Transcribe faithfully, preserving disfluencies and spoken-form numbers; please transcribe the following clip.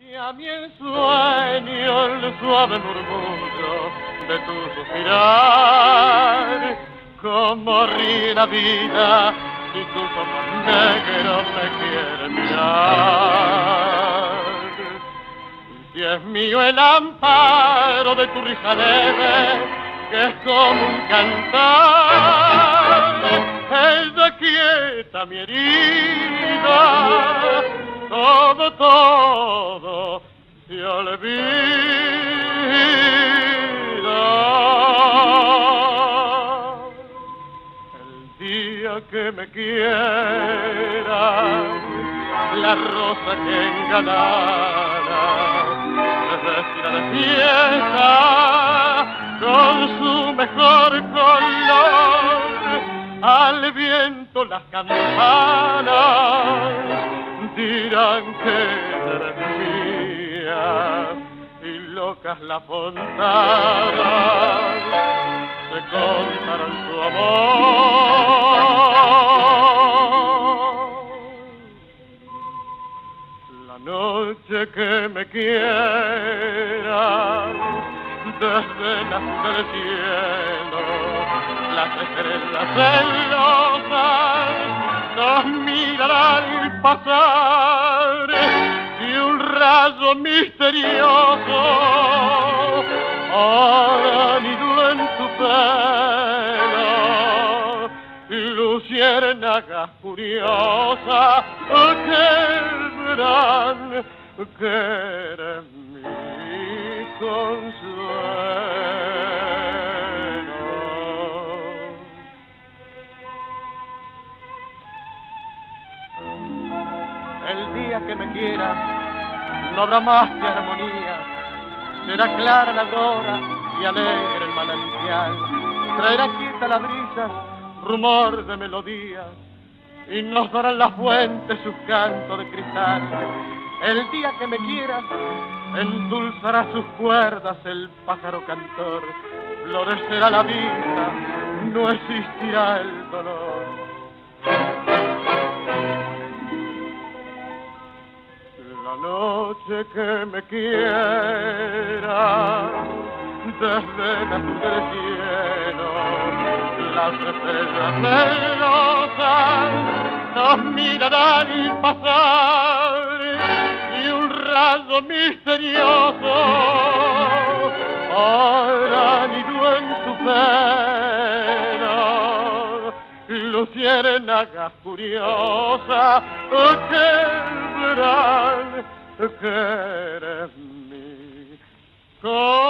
Y a mí el sueño, el suave murmullo de tu suspirar, como ríe la vida, y tus ojos negros me quieren mirar. Si es mío el amparo de tu risa leve, que es como un cantar, ella quieta mi herida, todo, todo se olvida. El día que me quieras, la rosa que engalara se vestirá de fiesta con su mejor color. Al viento las campanas dirán que eres mía, y locas las fontanas se contarán su amor. La noche que me quieras, desde la luz del cielo, las estrellas celosas nos mirarán al pasar, y un rayo misterioso hará nido en tu pelo. Luciérnagas curiosas que verán que eres mi consuelo. El día que me quieras, no habrá más que armonía. Será clara la aurora y alegre el manantial. Traerá quieta la brisa, rumor de melodías, y nos darán las fuentes sus cantos de cristal. El día que me quieras, endulzará sus cuerdas el pájaro cantor. Florecerá la vida, no existirá el dolor. La noche que me quieras, desde la luz del cielo, las estrellas celosas nos mirarán al pasar, y un rayo misterioso hará nido en tu pelo. Luciérnagas curiosas que verán que eres mi corazón.